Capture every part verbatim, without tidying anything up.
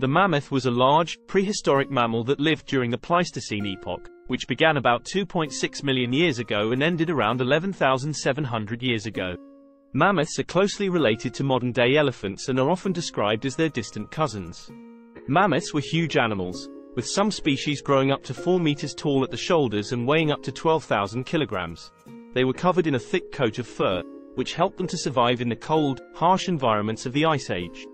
The mammoth was a large, prehistoric mammal that lived during the Pleistocene epoch, which began about two point six million years ago and ended around eleven thousand seven hundred years ago. Mammoths are closely related to modern-day elephants and are often described as their distant cousins. Mammoths were huge animals, with some species growing up to four meters tall at the shoulders and weighing up to twelve thousand kilograms. They were covered in a thick coat of fur, which helped them to survive in the cold, harsh environments of the Ice Age.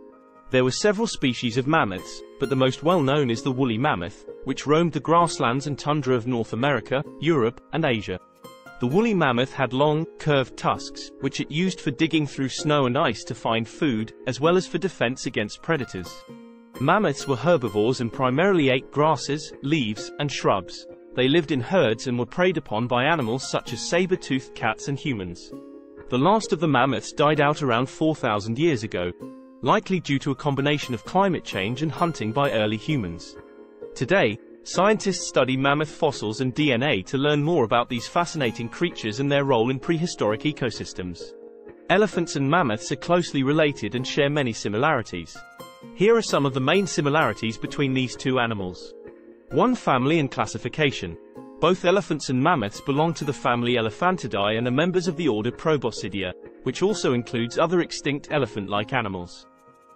There were several species of mammoths, but the most well-known is the woolly mammoth, which roamed the grasslands and tundra of North America, Europe, and Asia. The woolly mammoth had long, curved tusks, which it used for digging through snow and ice to find food, as well as for defense against predators. Mammoths were herbivores and primarily ate grasses, leaves, and shrubs. They lived in herds and were preyed upon by animals such as saber-toothed cats and humans. The last of the mammoths died out around four thousand years ago, likely due to a combination of climate change and hunting by early humans. Today, scientists study mammoth fossils and D N A to learn more about these fascinating creatures and their role in prehistoric ecosystems. Elephants and mammoths are closely related and share many similarities. Here are some of the main similarities between these two animals. one Family and classification. Both elephants and mammoths belong to the family Elephantidae and are members of the order Proboscidea, which also includes other extinct elephant-like animals.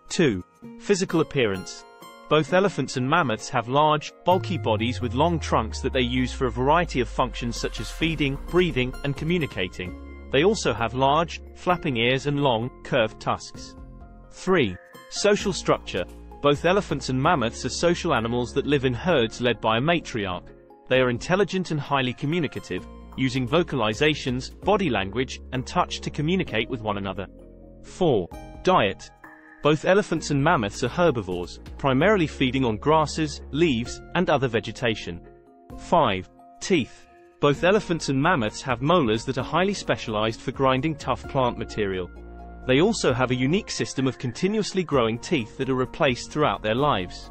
two Physical appearance. Both elephants and mammoths have large, bulky bodies with long trunks that they use for a variety of functions such as feeding, breathing, and communicating. They also have large, flapping ears and long, curved tusks. three Social structure. Both elephants and mammoths are social animals that live in herds led by a matriarch. They are intelligent and highly communicative, using vocalizations, body language, and touch to communicate with one another. four Diet. Both elephants and mammoths are herbivores, primarily feeding on grasses, leaves, and other vegetation. five Teeth. Both elephants and mammoths have molars that are highly specialized for grinding tough plant material. They also have a unique system of continuously growing teeth that are replaced throughout their lives.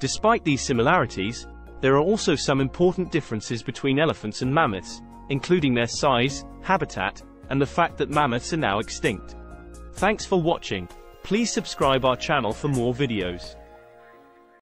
Despite these similarities, there are also some important differences between elephants and mammoths, including their size, habitat, and the fact that mammoths are now extinct. Thanks for watching. Please subscribe our channel for more videos.